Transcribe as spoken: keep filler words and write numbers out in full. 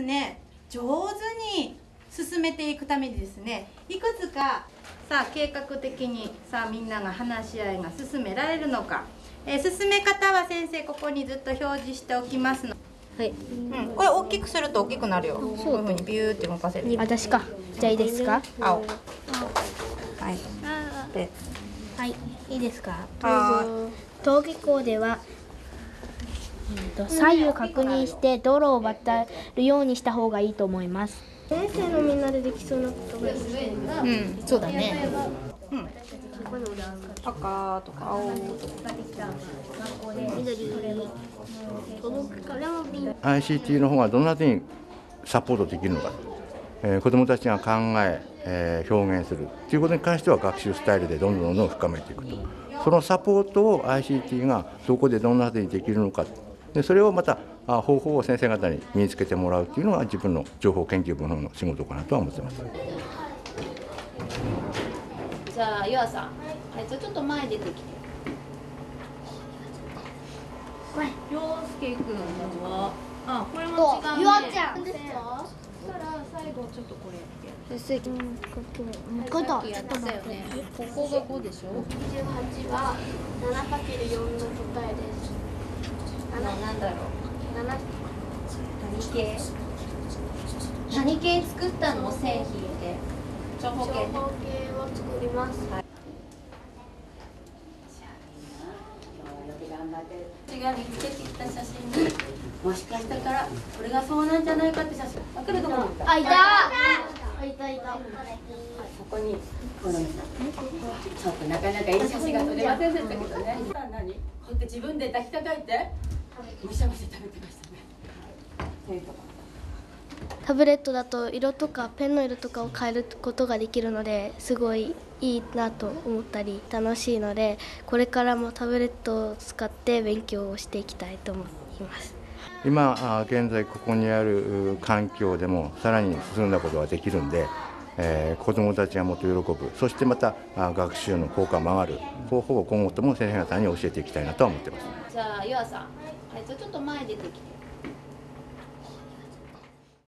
ですね上手に進めていくためにですね、いくつかさあ計画的にさあみんなが話し合いが進められるのか、えー、進め方は先生ここにずっと表示しておきますの。はい、うん、これ大きくすると大きくなるよ。そういうふうにビューって動かせる。私か。じゃあいいですか。青。はい。で、はい、いいですか。登下校では、うんと、左右確認して道路を渡るようにした方がいいと思います。先生のみんなでできそうなことがいいですね。うん、そうだね。うん。赤とか青とか。アイシーティー の方がどんなふうにサポートできるのか、えー、子どもたちが考え、えー、表現するということに関しては学習スタイルでどんどんどんどん深めていくと、そのサポートを アイシーティー がどこでどんなふうにできるのか、でそれをまた方法を先生方に身につけてもらうというのが自分の情報研究部の方の仕事かなとは思っています。じゃあゆあさん、はい、じゃあちょっと前出てきて。陽介くんは、あ、これも違うね。ゆあちゃんですか。そしたら最後ちょっとこれやって。うん、ここ。ここだ。ここが五でしょ。にじゅうはちは七かける四の答えです。七なんだろう。七。何系？何系作ったの？製品で。長方形。長方形を作ります。はい。が見つけてきた写真に、もしかしたらこれがそうなんじゃないかって写真。あ、来るところにいた。あ、いた。あ、いたいた。そこにこのちょっとなかなかいい写真が撮れませんでしたけどね。何？こうやって自分で抱きかかえてむしゃむしゃ食べてましたね。というところ。タブレットだと色とかペンの色とかを変えることができるので、すごいいいなと思ったり楽しいので、これからもタブレットを使って勉強をしていきたいと思います。今現在ここにある環境でもさらに進んだことができるんで、えー、子どもたちがもっと喜ぶ、そしてまた学習の効果も上がる方法を今後とも先生方に教えていきたいなとは思ってます。じゃあゆあさん、はい、じゃあちょっと前出てきて。